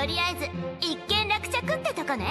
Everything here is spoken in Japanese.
とりあえず一件落着ってとこね。